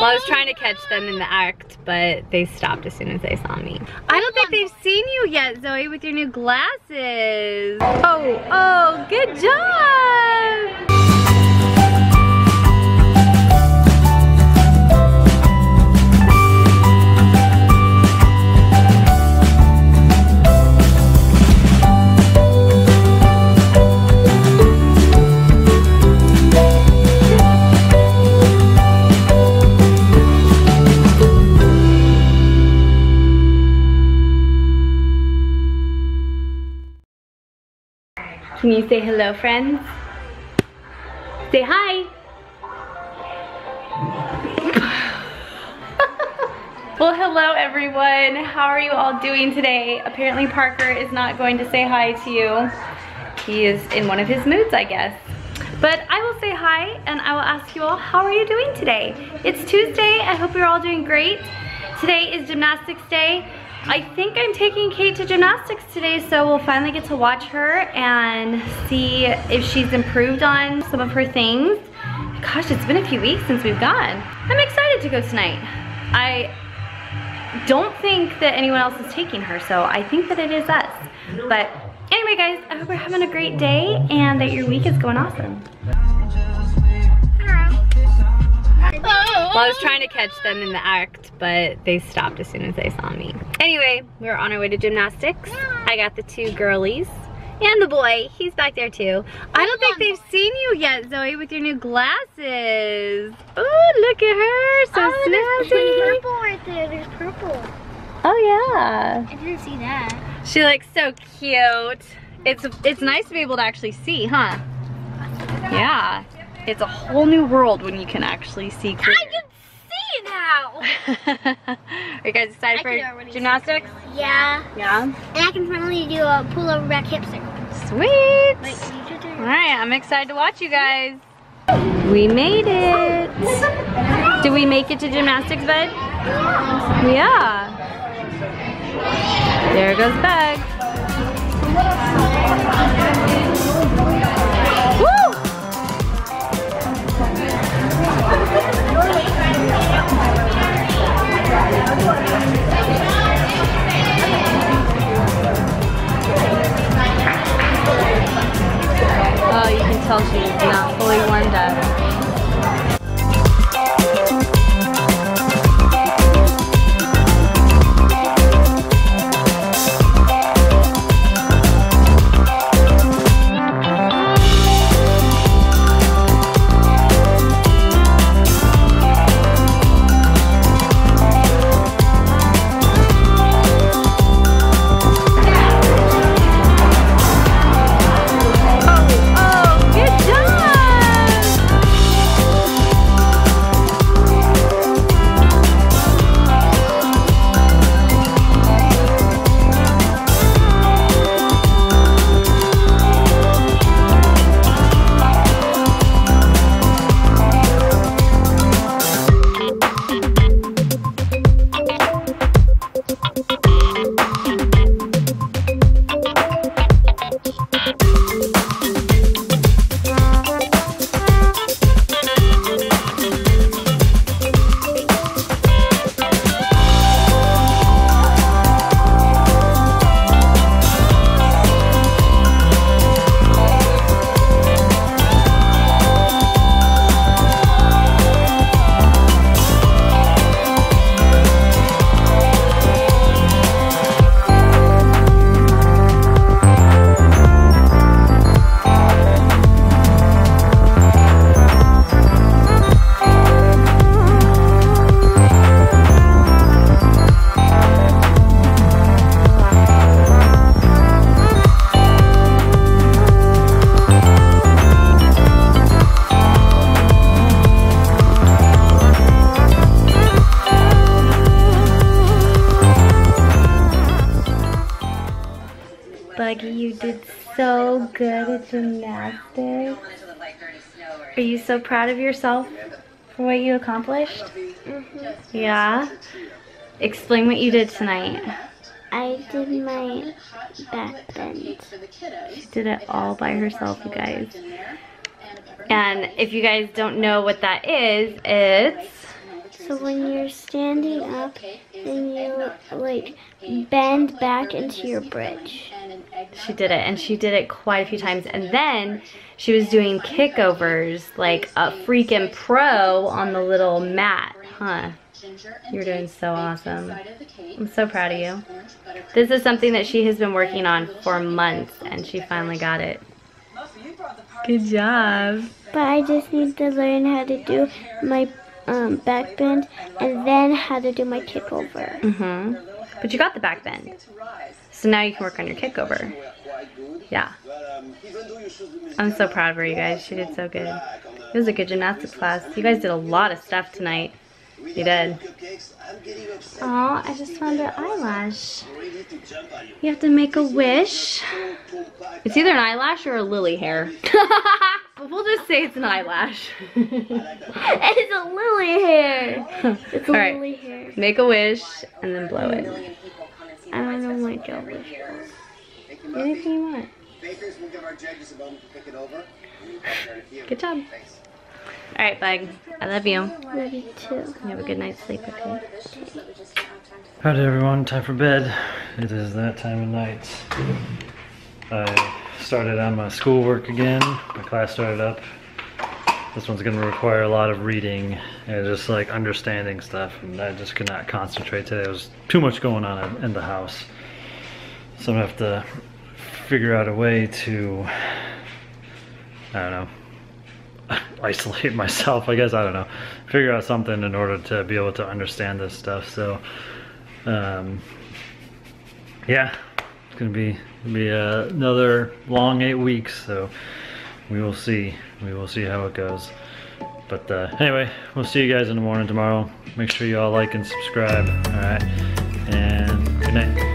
Well, I was trying to catch them in the act, but they stopped as soon as they saw me. I don't think they've seen you yet, Zoe, with your new glasses. Oh, oh, good job. Can you say hello, friends? Say hi! Well, hello everyone. How are you all doing today? Apparently Parker is not going to say hi to you. He is in one of his moods, I guess. But I will say hi and I will ask you all, how are you doing today? It's Tuesday. I hope you're all doing great. Today is gymnastics day. I think I'm taking Kate to gymnastics today, so we'll finally get to watch her and see if she's improved on some of her things. Gosh, it's been a few weeks since we've gone. I'm excited to go tonight. I don't think that anyone else is taking her, so I think that it is us. But anyway, guys, I hope you're having a great day and that your week is going awesome. Well, I was trying to catch them in the act, but they stopped as soon as they saw me. Anyway, we were on our way to gymnastics. I got the two girlies and the boy. He's back there too. I don't think they've seen you yet, Zoe, with your new glasses. Oh, look at her, so snazzy. There's purple. Oh yeah. I didn't see that. She looks so cute. It's nice to be able to actually see, huh? Yeah. It's a whole new world when you can actually see clear. I can see now! Are you guys excited for gymnastics? Really. Yeah. Yeah? And I can finally do a pull-over back hip circle. Sweet! Alright, I'm excited to watch you guys. We made it! Did we make it to gymnastics, bud? Yeah. There goes Bug. Oh, you can tell she's not fully warmed up. You did so good at gymnastics. Are you so proud of yourself for what you accomplished? Mm-hmm. Yeah? Explain what you did tonight. I did my back bend. She did it all by herself, you guys. And if you guys don't know what that is, it's So when you're standing up, then you like bend back into your bridge. She did it, and she did it quite a few times. And then she was doing kickovers like a freaking pro on the little mat, huh? You're doing so awesome. I'm so proud of you. This is something that she has been working on for months, and she finally got it. Good job. But I just need to learn how to do my back bend and then how to do my kickover. But you got the back bend. So now you can work on your kickover. Yeah. I'm so proud of her, you guys. She did so good. It was a good gymnastics class. You guys did a lot of stuff tonight. You did. Oh, I just found her eyelash. You have to make a wish. It's either an eyelash or a lily hair. We'll just say it's an eyelash. It's a lily hair. It's a lily hair. Make a wish and then blow it. I don't know what your wish was. Anything you want. Good job. All right, bug. I love you. Love you too. You have a good night's sleep, okay? All right, everyone. Time for bed. It is that time of night. I started on my schoolwork again. My class started up. This one's going to require a lot of reading and just like understanding stuff. And I just could not concentrate today. There was too much going on in the house. So I'm going to have to figure out a way to, I don't know, isolate myself, I guess, I don't know, figure out something in order to be able to understand this stuff. So yeah, it's gonna be another long 8 weeks, so we will see how it goes. But anyway, we'll see you guys in the morning tomorrow. Make sure you all like and subscribe. All right, and good night.